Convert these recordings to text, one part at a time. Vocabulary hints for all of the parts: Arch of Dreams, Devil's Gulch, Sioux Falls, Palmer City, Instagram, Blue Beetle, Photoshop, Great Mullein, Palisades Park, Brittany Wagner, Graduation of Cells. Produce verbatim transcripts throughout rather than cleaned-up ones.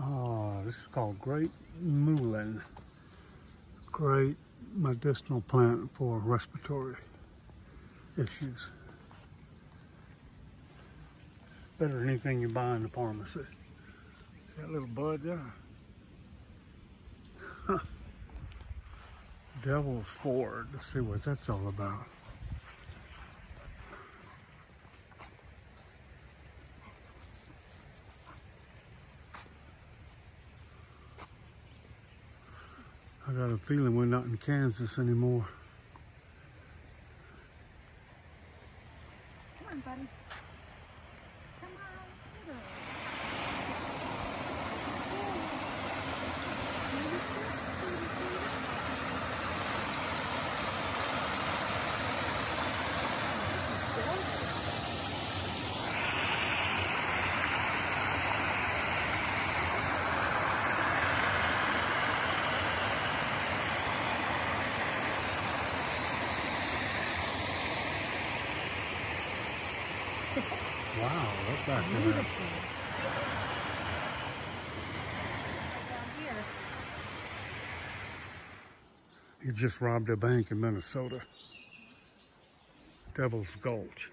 Uh, this is called Great Mullein. Great medicinal plant for respiratory issues. Better than anything you buy in the pharmacy. See that little bud there? Devil's Ford. Let's see what that's all about. I got a feeling we're not in Kansas anymore. Come on, buddy. Come on, wow, that's not beautiful. Down here. He just robbed a bank in Minnesota. Devil's Gulch.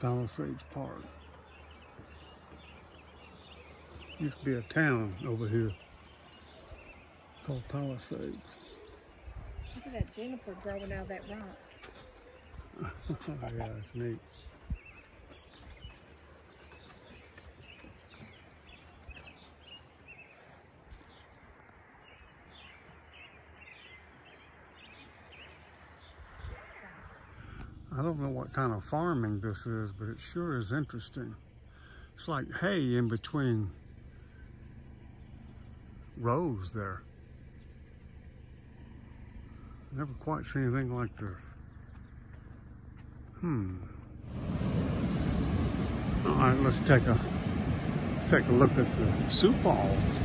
Palisades Park. Used to be a town over here called Palisades. Look at that juniper growing out of that rock. Yeah, it's neat. I don't know what kind of farming this is, but it sure is interesting. It's like hay in between rows there. Never quite seen anything like this. Hmm. All right, let's take a let's take a look at the Sioux Falls.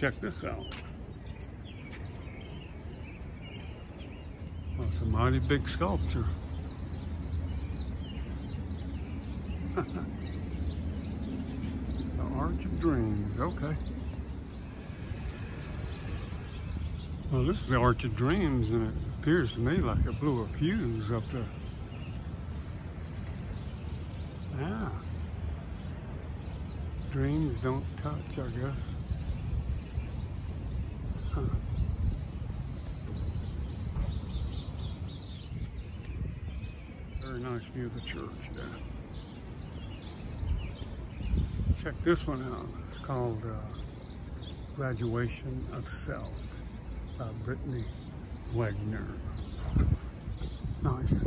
Check this out. Well, it's a mighty big sculpture. The Arch of Dreams, okay. Well, this is the Arch of Dreams, and it appears to me like it blew a fuse up there. Yeah. Dreams don't touch, I guess. Huh. Very nice view of the church, yeah. Check this one out. It's called uh, Graduation of Cells by Brittany Wagner. Nice.